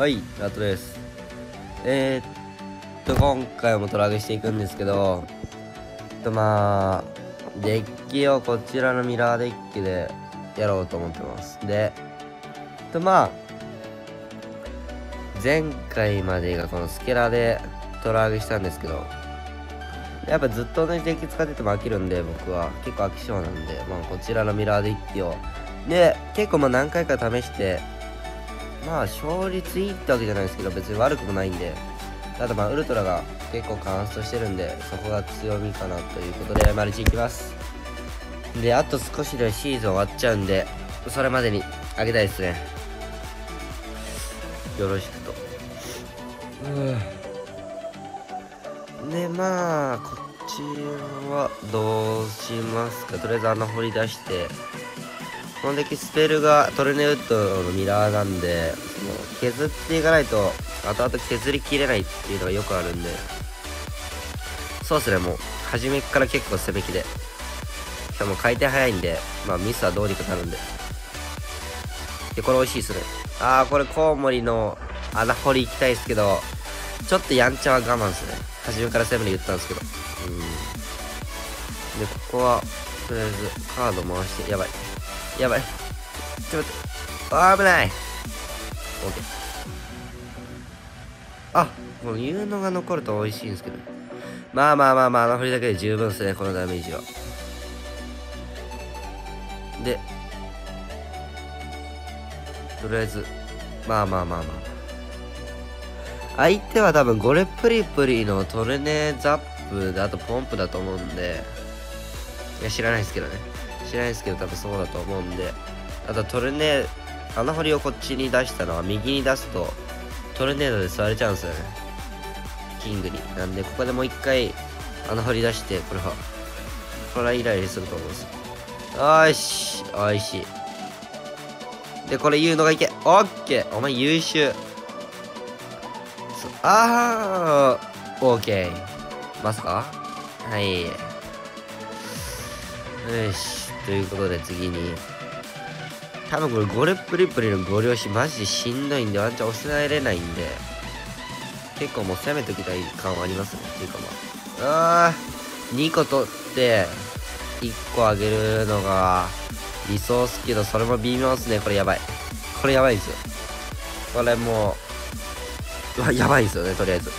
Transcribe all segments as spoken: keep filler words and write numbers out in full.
はい、ラットです。えー、っと今回もトラグしていくんですけど、えっとまあデッキをこちらのミラーデッキでやろうと思ってます。で、えっとまあ前回までがこのスケラでトラグしたんですけど、やっぱずっと同じデッキ使ってても飽きるんで、僕は結構飽き性なんで、まあ、こちらのミラーデッキをで結構まあ何回か試して、まあ勝率いいってわけじゃないですけど別に悪くもないんで、ただまあウルトラが結構カンストしてるんで、そこが強みかなということでマルチいきます。で、あと少しでシーズン終わっちゃうんで、それまでにあげたいですね、よろしくと。うんで、まあこちらはどうしますか。とりあえず穴掘り出して、このデッキスペルがトルネウッドのミラーなんで、削っていかないと後々削りきれないっていうのがよくあるんで、そうですね、もう初めから結構攻めきで、しかも回転早いんで、まあミスはどうにかなるんで。で、これ美味しいですね。あー、これコウモリの穴掘り行きたいですけど、ちょっとやんちゃは我慢ですね。初めから攻めに言ったんですけど。うん。で、ここはとりあえずカード回して、やばい。やばい、ちょっと待って、危ない。 OK、 あ、この有能が残ると美味しいんですけど、まあまあまあまあ、あの振りだけで十分ですね、このダメージは。で、とりあえずまあまあまあまあ、相手は多分ゴレプリプリのトルネザップで、あとポンプだと思うんで、いや知らないですけどね、しないですけど多分そうだと思うんで、あとトルネ穴掘りをこっちに出したのは、右に出すとトルネードで吸われちゃうんですよね、キングに。なんでここでもう一回穴掘り出して、これはこれはイライラすると思うんですよ。よし、おいしい。で、これ言うのがいけ、オッケー、お前優秀。あー、オーケー、まさか、はい、よし、ということで次に、多分これゴレプリプリのご両親マジでしんどいんで、ワンチャン抑えれないんで、結構もう攻めておきたい感はありますね。っていうかまあ、あーにこ取っていっこあげるのが理想っすけど、それも微妙っすね。これやばい、これやばいですよ、これもう、うわやばいですよね。とりあえず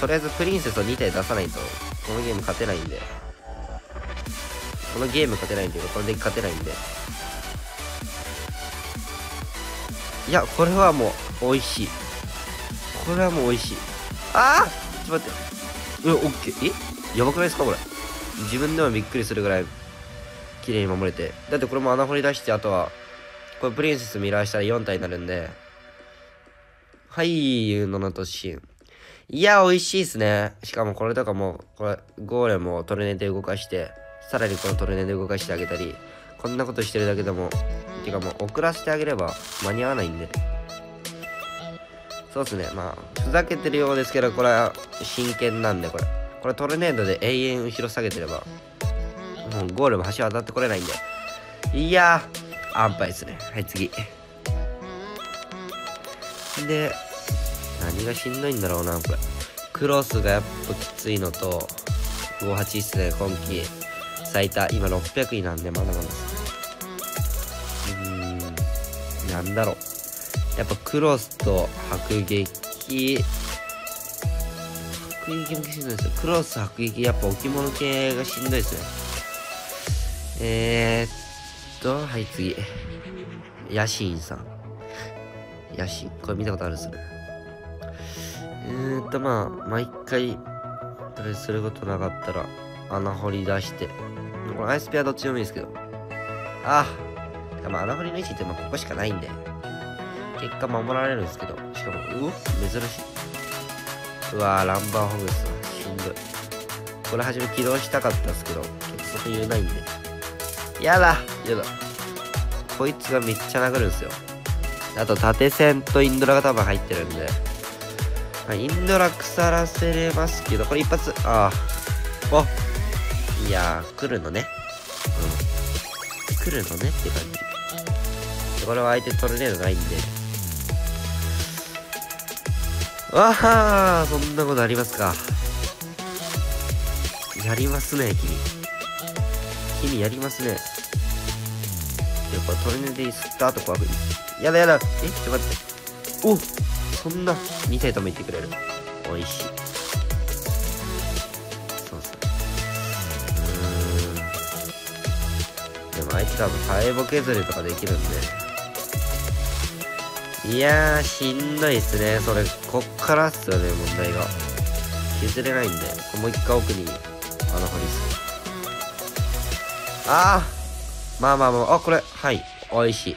とりあえずプリンセスをに体出さないとこのゲーム勝てないんで、このゲーム勝てないんだけど、このデッキ勝てないんで。いや、これはもう、美味しい。これはもう美味しい。あー、ちょっと待って。え、オッケー。え、やばくないですかこれ。自分でもびっくりするぐらい、綺麗に守れて。だってこれも穴掘り出して、あとは、これプリンセスミラーしたらよん体になるんで。はい、ユーノの突進。いや、美味しいっすね。しかもこれとかも、これ、ゴーレムをトルネで動かして、さらにこのトルネで動かしてあげたり、こんなことしてるだけでも、てかもう遅らせてあげれば間に合わないんで。そうっすね、まあふざけてるようですけど、これは真剣なんで、これこれトルネードで永遠後ろ下げてればもうゴールも橋渡ってこれないんで、いやー安牌ですね。はい、次で、何がしんどいんだろうな、これクロスがやっぱきついのと、ごじゅうはちっすね、今季最多、今ろっぴゃくいなんで、まだまだ。うーん、なんだろう、やっぱクロスと迫撃、迫撃もしんどいですよ。クロス迫撃、やっぱ置物系がしんどいですね。えー、っとはい、次ヤシンさん、ヤシン、これ見たことあるっすね。えーっとまあ毎回とりあえずすることなかったら穴掘り出して、これアイスペアどっちでもいいですけど、ああ、まあ穴掘りの位置ってここしかないんで、結果守られるんですけど、しかもうお珍しい。うわー、ランバーホグスしんどい。これ初め起動したかったですけど、結局言えないんで、やだやだ、こいつがめっちゃ殴るんですよ。あと縦線とインドラが多分入ってるんで、インドラ腐らせれますけど、これ一発、ああ、お、いやー、来るのね、うん、来るのねって感じ。これは相手トルネードないんで、わはー、そんなことありますか。やりますね、君。君やりますね。やっぱトルネディ吸ったとこある。やだやだ。え、ちょっと待って。お、そんな、に体とも言ってくれる。おいしい。そうそう。うーん。でもあいつ多分敗北削りとかできるんで。いやー、しんどいっすね。それ、こっからっすよね、問題が。削れないんで。もう一回奥に。あの、掘りすぎ。ああ、まあまあまあ、あ、これ、はい、おいし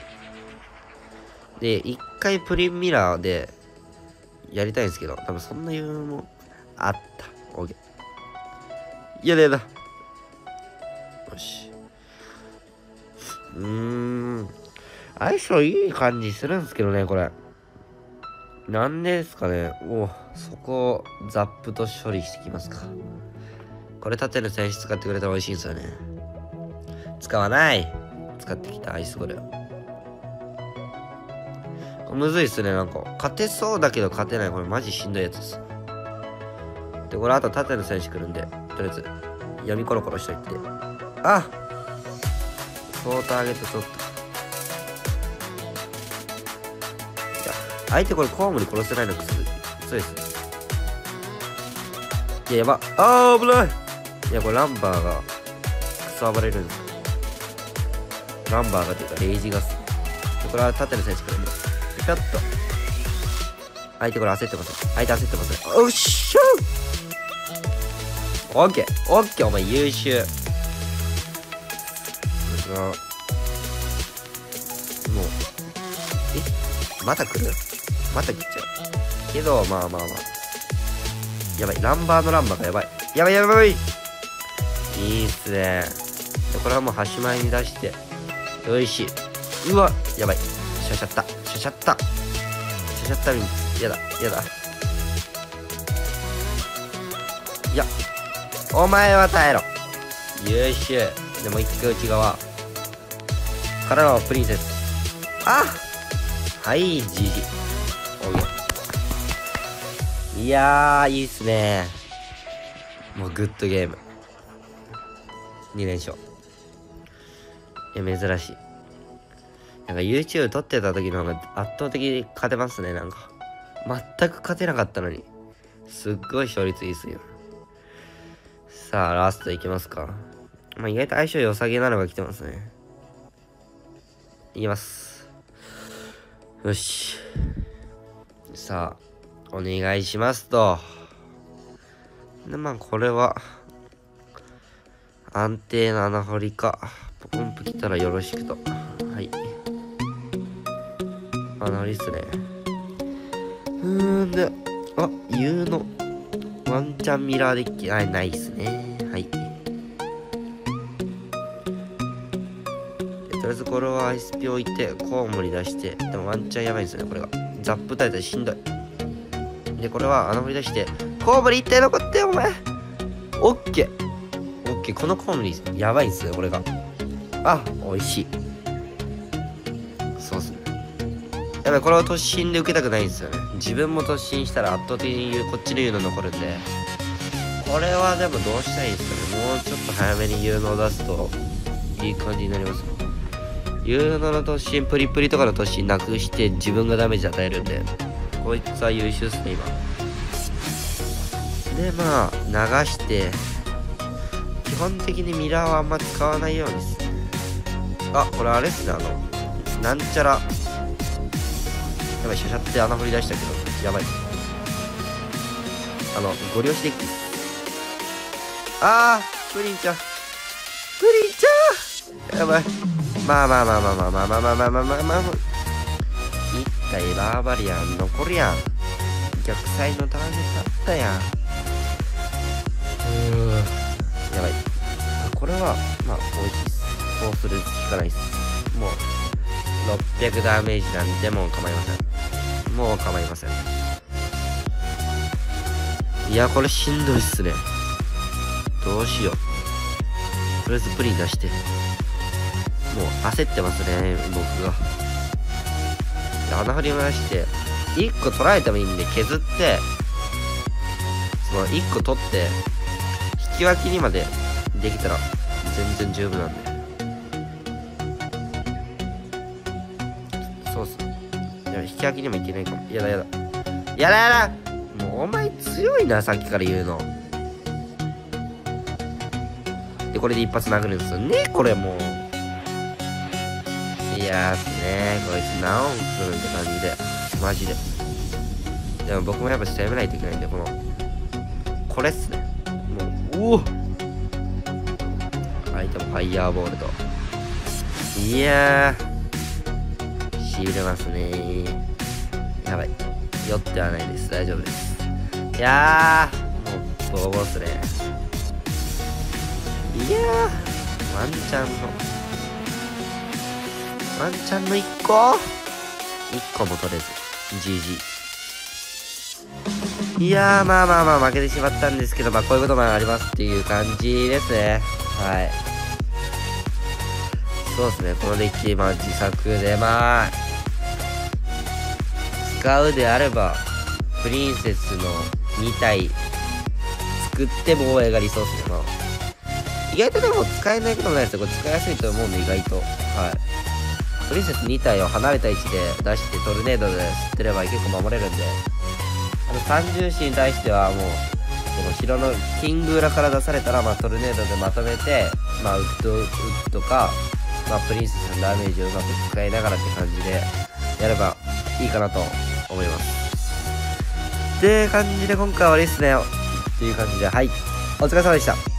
い。で、一回プリンミラーでやりたいんですけど、多分そんな余裕もあった。オッケー。いやだやだ。よし。うーん。相性いい感じするんですけどね、これ。なんですかね。お、そこをザップと処理してきますか。これ縦の選手使ってくれたら美味しいんですよね。使わない。使ってきたアイスゴレオ。むずいっすね、なんか。勝てそうだけど勝てない。これマジしんどいやつです。で、これあと縦の選手来るんで、とりあえず、闇コロコロしといて。あっソーター上げて取った。相手これコウモリ殺せないのくすぐ。そうですね。いや、やば。あー、危ないいや、これランバーがクソ暴れるんですよ。ランバーがというかレイジがす。これは縦の選手からね。ピタッと。相手これ焦ってます。相手焦ってます。おっしゃ！オッケーオッケーお前優秀。私は、もう、え？また来る？また来ちゃう。けど、まあまあまあ。やばい。ランバーのランバーがやばい。やばいやばい！いいっすね。これはもう端前に出して。よいしい。うわ、やばい。しゃしゃった。しゃしゃった。しゃしゃったミンツ。やだ、やだ。いや、お前は耐えろ。優秀。でも一回内側。からのプリンセス。あはい、じじ。おい。いやー、いいっすね。もうグッドゲーム。に連勝。いや、珍しい。なんか YouTube 撮ってた時の方が圧倒的に勝てますね、なんか。全く勝てなかったのに。すっごい勝率いいっすよ。さあ、ラストいきますか。まあ、意外と相性良さげなのが来てますね。いきます。よし。さあ、お願いしますと。で、まあ、これは。安定な穴掘りか。ポンプ来たらよろしくと。はい。穴掘りっすね。うーんで、あ、Uのワンチャンミラーデッキ、あ、ないっすね。はい。とりあえずこれはアイスピ置いて、コウモリ出して、でもワンチャンやばいんですよね、これが。ザップ耐えたらしんどい。で、これは穴掘り出して、コウモリ一体残ってよ、お前。オッケー。このコウモリやばいんすよこれが。あ美味しい。そうっすね。やばいこれを突進で受けたくないんですよね。自分も突進したら圧倒的にこっちの U の残るんで、これはでもどうしたらいいんですかね。もうちょっと早めに U のを出すといい感じになりますよ。 U のの突進プリプリとかの突進なくして自分がダメージ与えるんで、こいつは優秀っすね今で。まあ流して基本的にミラーはあんま使わないようにする。あ、これあれっすね、あの、なんちゃら。やばい、シャシャって穴掘り出したけど、やばい。あの、ご了承できる。あー、プリンちゃん。プリンちゃんやばい。まあまあまあまあまあまあまあまあまあまあまあまあ。一体バーバリアン残るやん。逆サイのターゲットあったやん。うーん。やばい。これはまあ美味しいっす。こうするしかないっす。もうろっぴゃくダメージなんてもう構いません。もう構いません。いやこれしんどいっすね。どうしよう。とりあえずプリン出して。もう焦ってますね僕が。穴掘り回していっこ取られてもいいんで削って、そのいっこ取って、引き分けにまでできたら全然十分なんで。そうっす。でも引き分けにもいけないかも。やだやだ。やだやだ！もうお前強いな、さっきから言うの。で、これで一発殴るんですよね、これもう。いやーっすねー、こいつ何音するんって感じで、マジで。でも僕もやっぱ攻めないといけないんで、この、これっすね。もう、おぉ！相手もファイヤーボールと。いやー、しびれますねー。やばい。酔ってはないです。大丈夫です。いやー、もう、ボーボーっすね。いやー、ワンチャンの。ワンチャンのいっこ ?いっ 個も取れず。ジージー。いやー、まあまあまあ負けてしまったんですけど、まあこういうこともありますっていう感じですね。はい。そうですね、このデッキ、まあ自作で、まあ、使うであれば、プリンセスのにたい作って防衛が理想ですけど、意外とでも使えないこともないですよ。これ使いやすいと思うんで、意外と。はい。プリンセスにたいを離れた位置で出してトルネードで吸ってれば結構守れるんで、あの三重視に対してはもう、でも城のキング裏から出されたら、まあ、トルネードでまとめて、まあ、ウッドウッドか、まあ、プリンセスのダメージをうまく使いながらって感じでやればいいかなと思います。って感じで今回は終わりですねっていう感じで、はい、お疲れ様でした。